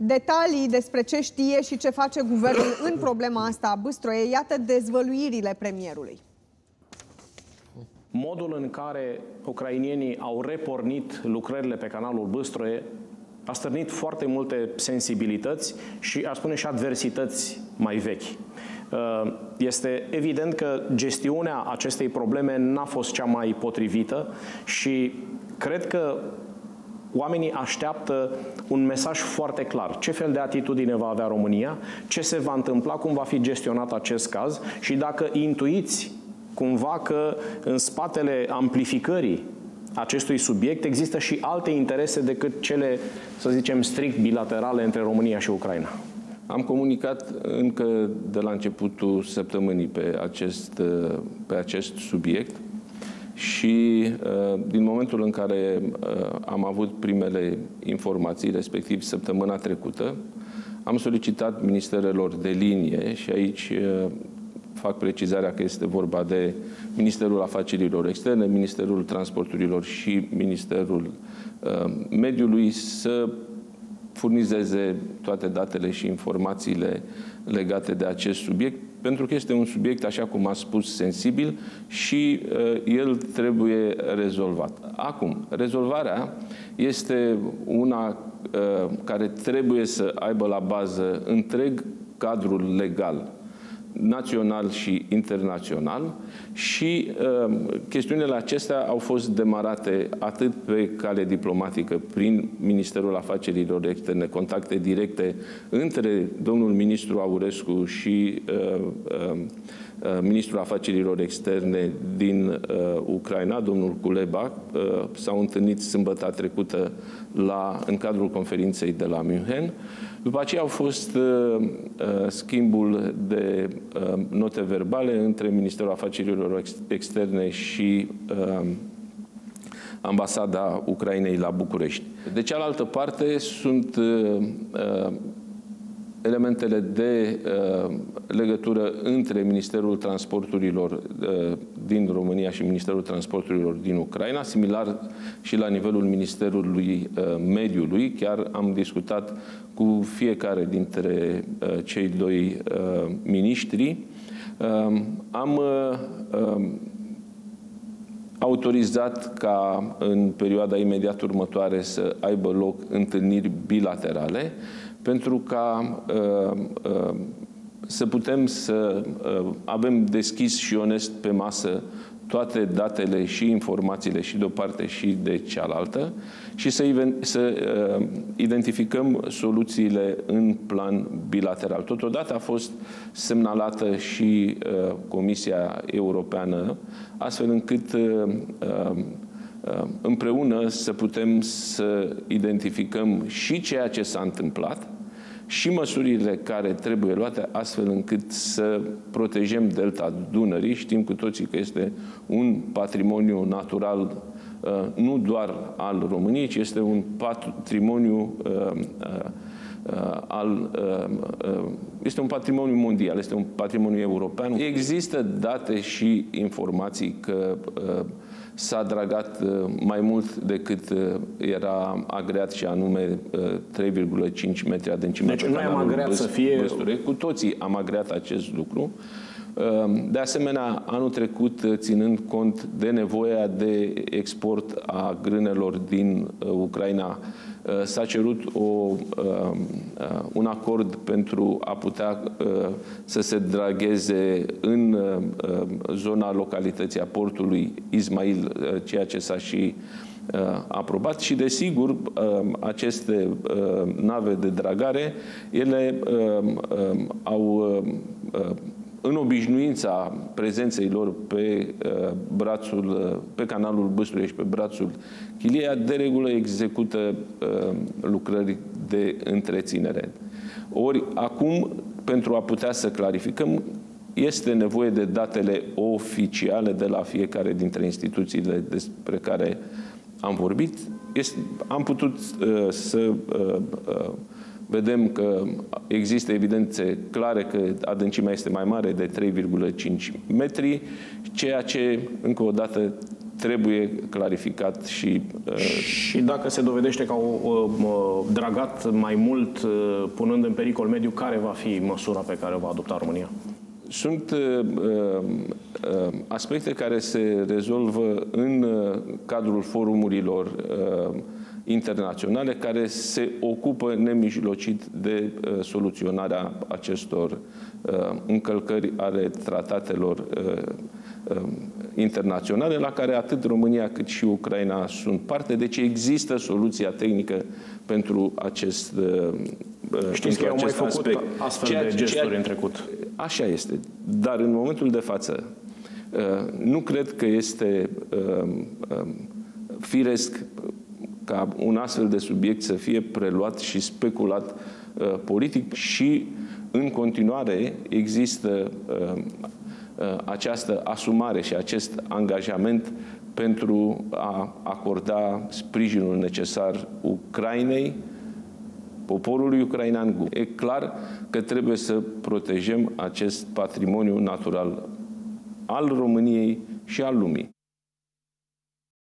Detalii despre ce știe și ce face guvernul în problema asta a Bâstroe, iată dezvăluirile premierului. Modul în care ucrainienii au repornit lucrările pe canalul Bâstroe a stârnit foarte multe sensibilități și, aș spune, și adversități mai vechi. Este evident că gestiunea acestei probleme n-a fost cea mai potrivită și cred că oamenii așteaptă un mesaj foarte clar. Ce fel de atitudine va avea România, ce se va întâmpla, cum va fi gestionat acest caz și dacă intuiți cumva că în spatele amplificării acestui subiect există și alte interese decât cele, să zicem, strict bilaterale între România și Ucraina. Am comunicat încă de la începutul săptămânii pe acest subiect și din momentul în care am avut primele informații, respectiv săptămâna trecută, am solicitat ministerelor de linie și aici fac precizarea că este vorba de Ministerul Afacerilor Externe, Ministerul Transporturilor și Ministerul Mediului să furnizeze toate datele și informațiile legate de acest subiect, pentru că este un subiect, așa cum a spus, sensibil și el trebuie rezolvat. Acum, rezolvarea este una care trebuie să aibă la bază întreg cadrul legal național și internațional și chestiunile acestea au fost demarate atât pe cale diplomatică prin Ministerul Afacerilor Externe, contacte directe între domnul ministru Aurescu și ministrul Afacerilor Externe din Ucraina, domnul Kuleba. S-au întâlnit sâmbătă trecută în cadrul conferinței de la München. După aceea au fost schimbul de note verbale între Ministerul Afacerilor Externe și Ambasada Ucrainei la București. De cealaltă parte sunt elementele de legătură între Ministerul Transporturilor din România și Ministerul Transporturilor din Ucraina, similar și la nivelul Ministerului Mediului. Chiar am discutat cu fiecare dintre cei doi miniștri. Am autorizat ca în perioada imediat următoare să aibă loc întâlniri bilaterale pentru ca să putem să avem deschis și onest pe masă toate datele și informațiile și de o parte și de cealaltă și să identificăm soluțiile în plan bilateral. Totodată a fost semnalată și Comisia Europeană, astfel încât împreună să putem să identificăm și ceea ce s-a întâmplat și măsurile care trebuie luate astfel încât să protejăm Delta Dunării. Știm cu toții că este un patrimoniu natural nu doar al României, ci este un patrimoniu este un patrimoniu mondial, este un patrimoniu european. Există date și informații că s-a dragat mai mult decât era agreat și anume 3,5 metri adâncime. Deci noi am agreat să fie... Cu toții am agreat acest lucru. De asemenea, anul trecut, ținând cont de nevoia de export a grânelor din Ucraina, s-a cerut un acord pentru a putea să se dragheze în zona localității a portului Ismail, ceea ce s-a și aprobat și, desigur, aceste nave de dragare, ele au în obișnuința prezenței lor pe canalul Bâstroe și pe brațul Chiliea, de regulă execută lucrări de întreținere. Ori, acum, pentru a putea să clarificăm, este nevoie de datele oficiale de la fiecare dintre instituțiile despre care am vorbit. Am putut vedem că există evidențe clare că adâncimea este mai mare de 3,5 metri, ceea ce, încă o dată, trebuie clarificat și... Și dacă se dovedește că au dragat mai mult, punând în pericol mediul, care va fi măsura pe care o va adopta România? Sunt aspecte care se rezolvă în cadrul forumurilor internaționale care se ocupă nemijlocit de soluționarea acestor încălcări ale tratatelor internaționale, la care atât România cât și Ucraina sunt parte. Deci există soluția tehnică pentru acest aspect. Astfel de gesturi în trecut. Așa este. Dar în momentul de față nu cred că este firesc ca un astfel de subiect să fie preluat și speculat politic și în continuare există această asumare și acest angajament pentru a acorda sprijinul necesar Ucrainei, poporului ucrainean. E clar că trebuie să protejăm acest patrimoniu natural al României și al lumii.